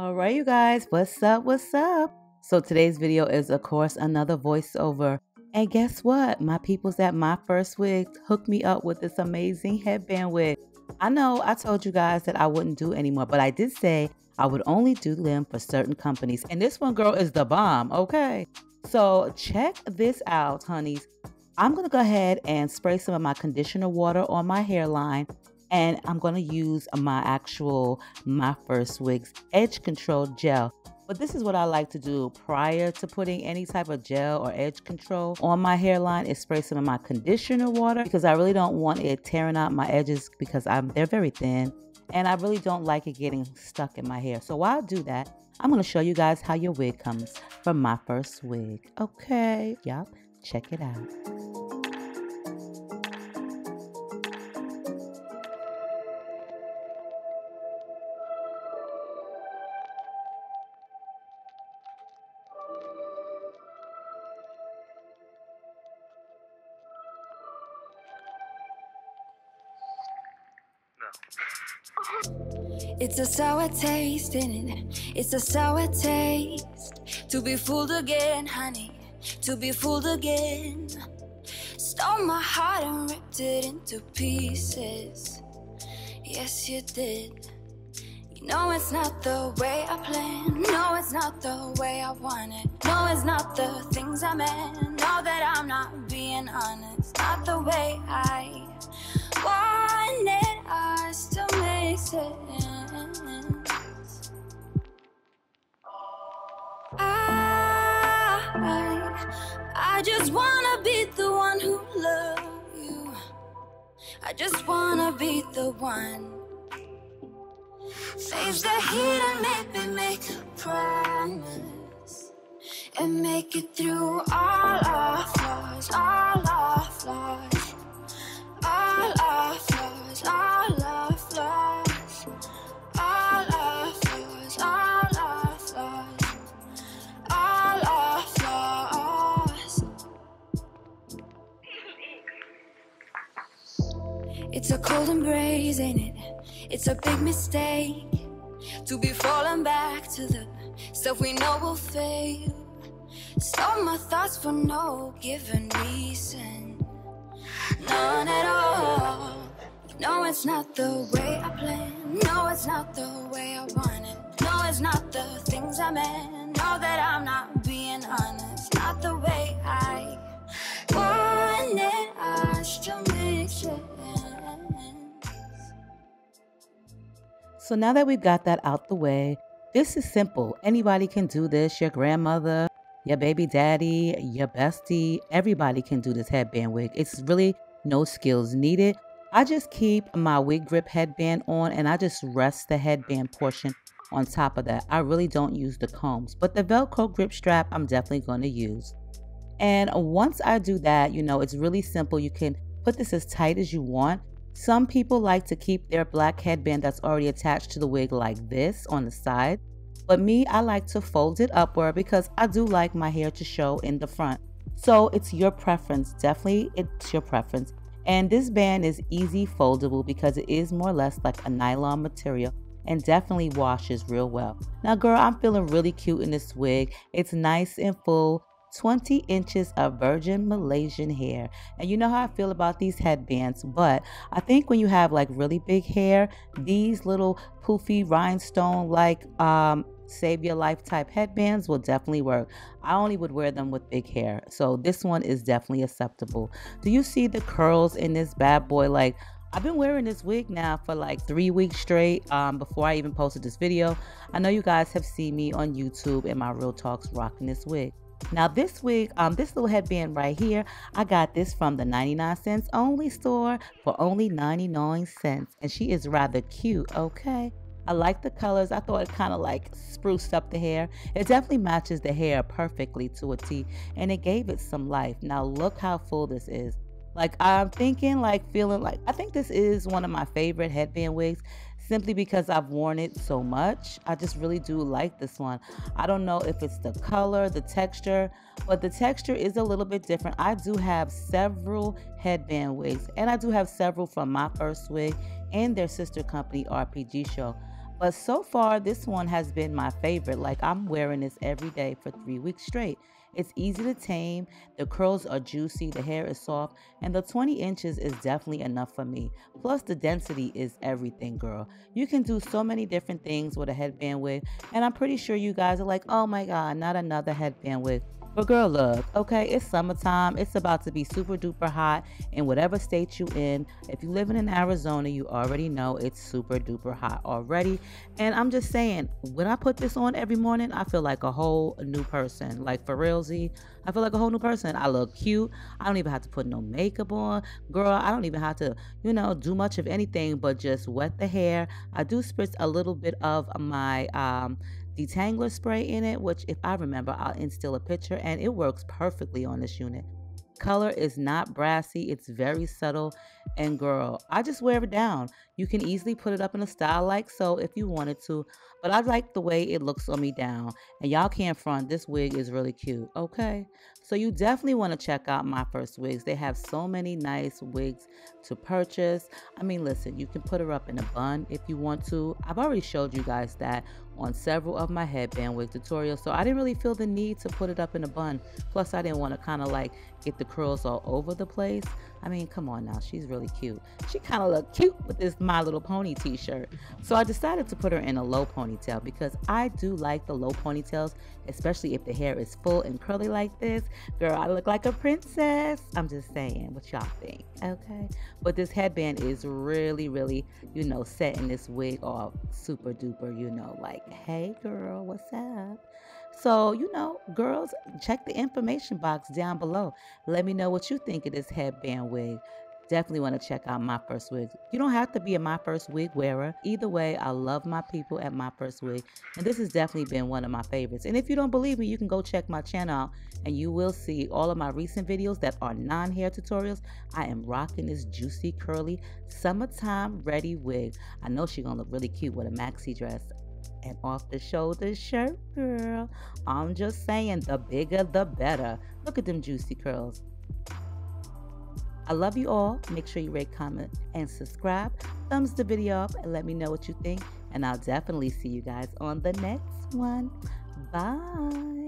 All right, you guys, what's up? What's up? So today's video is, of course, another voiceover. And guess what? My peoples at My First Wigs hooked me up with this amazing headband wig. I know I told you guys that I wouldn't do anymore, but I did say I would only do them for certain companies. And this one, girl, is the bomb, okay? So check this out, honeys. I'm going to go ahead and spray some of my conditioner water on my hairline. And I'm going to use my actual My First Wigs Edge Control Gel. But this is what I like to do prior to putting any type of gel or edge control on my hairline is spray some of my conditioner water because I really don't want it tearing out my edges because they're very thin. And I really don't like it getting stuck in my hair. So while I do that, I'm going to show you guys how your wig comes from My First Wig. Okay, y'all, check it out. It's a sour taste in it, it's a sour taste. To be fooled again, honey, to be fooled again. Stole my heart and ripped it into pieces. Yes, you did. You know it's not the way I planned. No, it's not the way I wanted. No, it's not the things I meant. Know that I'm not being honest. Not the way I wanted. I still make sense. I just wanna be the one who loves you. I just wanna be the one. Saves the heat and maybe make a promise and make it through all our flaws, all our flaws, all our flaws, all our flaws, all our flaws, all our flaws, all our flaws. It's a cold embrace, ain't it? It's a big mistake to be falling back to the stuff we know will fail. Stole my thoughts for no given reason. None at all. No, it's not the way I planned. No, it's not the way I wanted. No, it's not the things I meant. Know that I'm not being honest. Not the way I wanted. I still make sense. So now that we've got that out the way, this is simple. Anybody can do this. Your grandmother, your baby daddy, your bestie, everybody can do this headband wig. It's really no skills needed. I just keep my wig grip headband on and I just rest the headband portion on top of that. I really don't use the combs, but the Velcro grip strap I'm definitely going to use. And once I do that, you know, it's really simple. You can put this as tight as you want. Some people like to keep their black headband that's already attached to the wig like this on the side. But me, I like to fold it upward because I do like my hair to show in the front. So it's your preference. Definitely, it's your preference. And this band is easy foldable because it is more or less like a nylon material and definitely washes real well. Now, girl, I'm feeling really cute in this wig. It's nice and full. 20 inches of virgin Malaysian hair. And you know how I feel about these headbands, but I think when you have like really big hair, these little poofy rhinestone like save your life type headbands will definitely work. I only would wear them with big hair, so this one is definitely acceptable. Do you see the curls in this bad boy? Like, I've been wearing this wig now for like 3 weeks straight before I even posted this video. I know you guys have seen me on YouTube and my Real Talks rocking this wig. Now this wig, this little headband right here, I got this from the 99¢ only store for only 99¢. And she is rather cute, okay? I like the colors. I thought it kind of like spruced up the hair. It definitely matches the hair perfectly to a T. And it gave it some life. Now look how full this is. Like, I'm thinking, like, feeling like, I think this is one of my favorite headband wigs simply because I've worn it so much. I just really do like this one. I don't know if it's the color, the texture, but the texture is a little bit different. I do have several headband wigs, and I do have several from My First Wig and their sister company, RPG Show. But so far, this one has been my favorite. Like, I'm wearing this every day for 3 weeks straight. It's easy to tame, the curls are juicy, the hair is soft, and the 20 inches is definitely enough for me. Plus, the density is everything, girl. You can do so many different things with a headband wig, and I'm pretty sure you guys are like, oh my God, not another headband wig. But girl, look, okay, it's summertime. It's about to be super duper hot in whatever state you in. If you're living in Arizona, you already know it's super duper hot already. And I'm just saying, when I put this on every morning, I feel like a whole new person. Like, for realsy, I feel like a whole new person. I look cute. I don't even have to put no makeup on. Girl, I don't even have to, you know, do much of anything but just wet the hair. I do spritz a little bit of my detangler spray in it, which, if I remember, I'll instill a picture, and it works perfectly on this unit. Color is not brassy, it's very subtle, and girl, I just wear it down. You can easily put it up in a style like so if you wanted to, but I like the way it looks on me down, and y'all can't front, this wig is really cute, okay? So you definitely want to check out My First Wigs. They have so many nice wigs to purchase. I mean, listen, you can put her up in a bun if you want to. I've already showed you guys that on several of my headband wig tutorials, so I didn't really feel the need to put it up in a bun. Plus, I didn't want to kind of like get the curls all over the place. I mean, come on now, she's really cute. She kind of looked cute with this My Little Pony t-shirt. So I decided to put her in a low ponytail because I do like the low ponytails, especially if the hair is full and curly like this. Girl, I look like a princess. I'm just saying, what y'all think, okay? But this headband is really, really, you know, setting this wig off super duper, you know, like, hey girl, what's up? So, you know, girls, check the information box down below. Let me know what you think of this headband wig. Definitely want to check out My First Wigs. You don't have to be a My First Wig wearer. Either way, I love my people at My First Wig, and this has definitely been one of my favorites. And if you don't believe me, you can go check my channel out, and you will see all of my recent videos that are non-hair tutorials. I am rocking this juicy, curly, summertime ready wig. I know she's going to look really cute with a maxi dress and off-the-shoulder shirt, girl. I'm just saying, the bigger, the better. Look at them juicy curls. I love you all. Make sure you rate, comment, and subscribe. Thumbs the video up and let me know what you think. And I'll definitely see you guys on the next one. Bye.